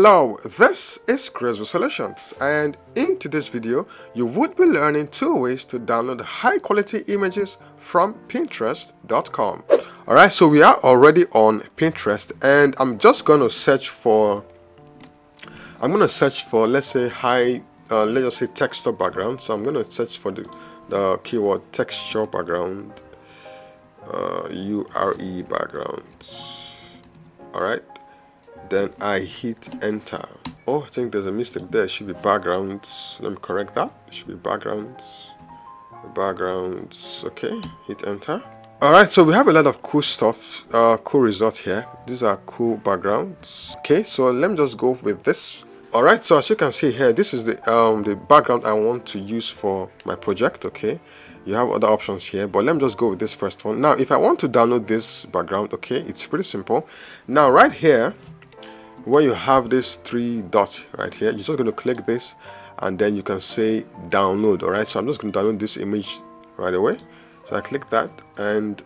Hello, this is Graceville Solutions, and in today's video you would be learning 2 ways to download high quality images from pinterest.com. Alright, so we are already on Pinterest and I'm just gonna search for, let's say high, let's just say texture background. So I'm gonna search for the keyword texture background, URE background. Alright, then I hit enter. Oh, I think there's a mistake there. It should be backgrounds. Let me correct that. It should be backgrounds. Backgrounds. Okay, hit enter. Alright, so we have a lot of cool stuff, cool results here. These are cool backgrounds. Okay, so let me just go with this. Alright, so as you can see here, this is the background I want to use for my project. Okay, you have other options here, but let me just go with this first one. Now, if I want to download this background, okay, it's pretty simple. Now, right here, where you have this 3 dots right here, you're just going to click this and then you can say download. All right, so I'm just going to download this image right away. So I click that, and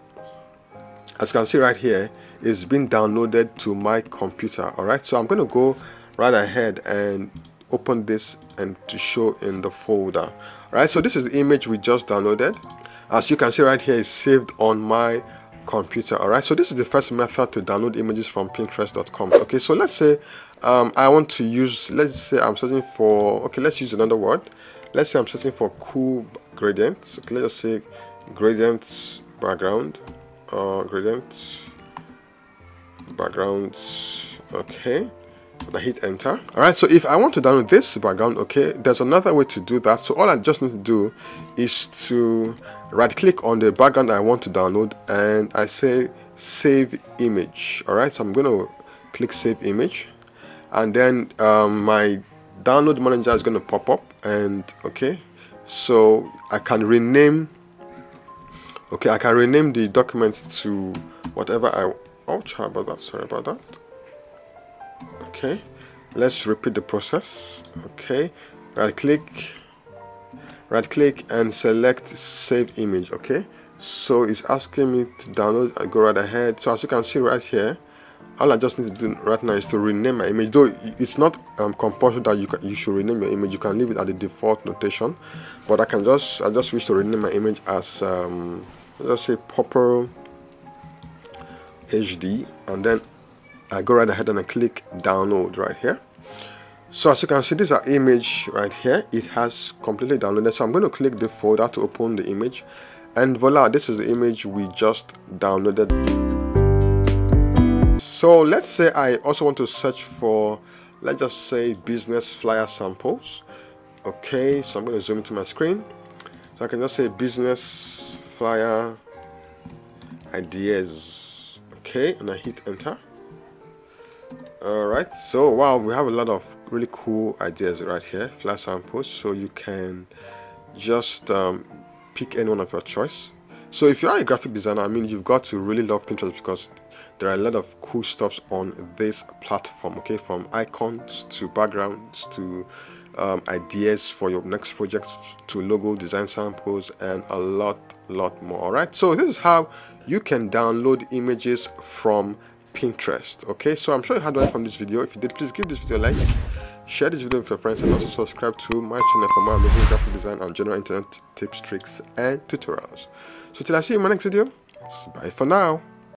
as you can see right here, it's been downloaded to my computer. All right, so I'm going to go right ahead and open this and to show in the folder. All right, so this is the image we just downloaded. As you can see right here, it's saved on my computer. All right, so this is the first method to download images from pinterest.com. okay, so let's say I want to use, let's say I'm searching for, okay, let's use another word. Let's say I'm searching for cool gradients. Okay, let's say gradients background, gradients backgrounds. Okay, I hit enter. All right, so if I want to download this background, okay, there's another way to do that. So all I just need to do is to right click on the background I want to download and I say save image. All right, so I'm gonna click save image, and then my download manager is gonna pop up, and okay, so I can rename, okay, I can rename the documents to whatever I, ouch, how about that, sorry about that. Okay, let's repeat the process. Okay, right click and select save image. Okay, so it's asking me to download and go right ahead. So as you can see right here, all I just need to do right now is to rename my image, though it's not compulsory that you should rename your image. You can leave it at the default notation, but I just wish to rename my image as let's say Purple HD, and then I go right ahead and I click download right here. So as you can see, this is our image right here. It has completely downloaded. So I'm going to click the folder to open the image, and voila, this is the image we just downloaded. So let's say I also want to search for, let's just say, business flyer samples. Okay, so I'm going to zoom into my screen. So I can just say business flyer ideas. Okay, and I hit enter. Alright, so wow, we have a lot of really cool ideas right here, flyer samples. So you can just pick any one of your choice. So if you are a graphic designer, I mean, you've got to really love Pinterest because there are a lot of cool stuffs on this platform. Okay, from icons to backgrounds to ideas for your next project to logo design samples and a lot more. Alright, so this is how you can download images from Pinterest. Okay, so I'm sure you had one from this video. If you did, please give this video a like, share this video with your friends, and also subscribe to my channel for more amazing graphic design and general internet tips, tricks and tutorials. So till I see you in my next video, it's bye for now.